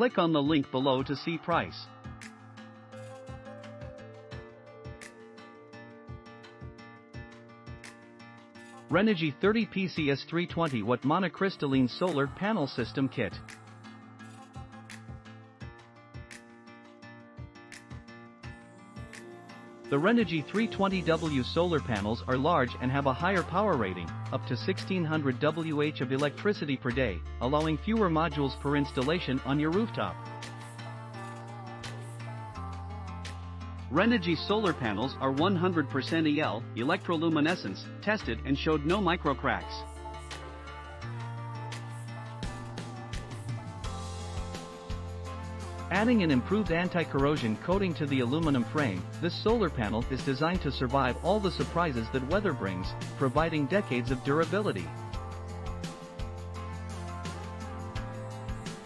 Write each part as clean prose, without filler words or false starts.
Click on the link below to see price. Renogy 30 PCS 320W Monocrystalline Solar Panel System Kit. The Renogy 320W solar panels are large and have a higher power rating, up to 1600 Wh of electricity per day, allowing fewer modules per installation on your rooftop. Renogy solar panels are 100% EL, electroluminescence, tested and showed no microcracks. Adding an improved anti-corrosion coating to the aluminum frame, this solar panel is designed to survive all the surprises that weather brings, providing decades of durability.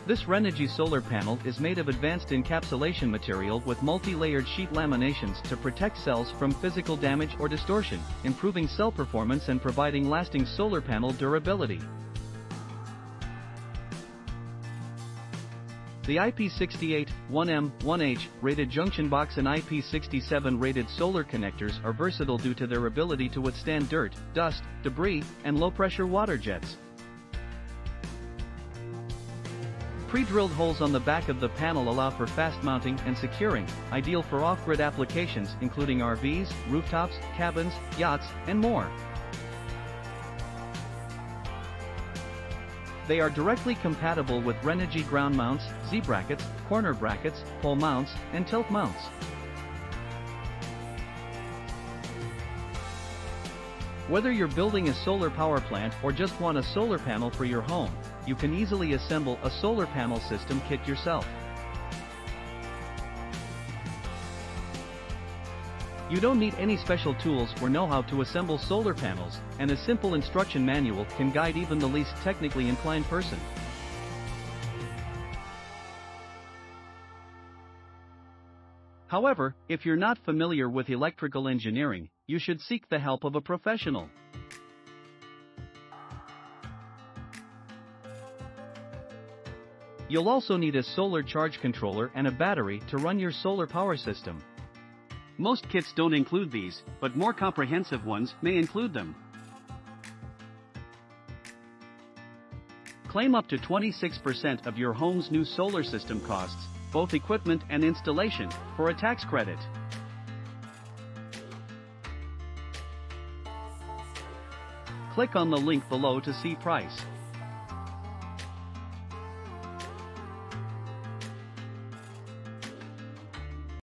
This Renogy solar panel is made of advanced encapsulation material with multi-layered sheet laminations to protect cells from physical damage or distortion, improving cell performance and providing lasting solar panel durability. The IP68, 1M, 1H rated junction box and IP67 rated solar connectors are versatile due to their ability to withstand dirt, dust, debris, and low-pressure water jets. Pre-drilled holes on the back of the panel allow for fast mounting and securing, ideal for off-grid applications including RVs, rooftops, cabins, yachts, and more. They are directly compatible with Renogy ground mounts, Z-brackets, corner brackets, pole mounts, and tilt mounts. Whether you're building a solar power plant or just want a solar panel for your home, you can easily assemble a solar panel system kit yourself. You don't need any special tools or know-how to assemble solar panels, and a simple instruction manual can guide even the least technically inclined person. However, if you're not familiar with electrical engineering, you should seek the help of a professional. You'll also need a solar charge controller and a battery to run your solar power system. Most kits don't include these, but more comprehensive ones may include them. Claim up to 26% of your home's new solar system costs, both equipment and installation, for a tax credit. Click on the link below to see price.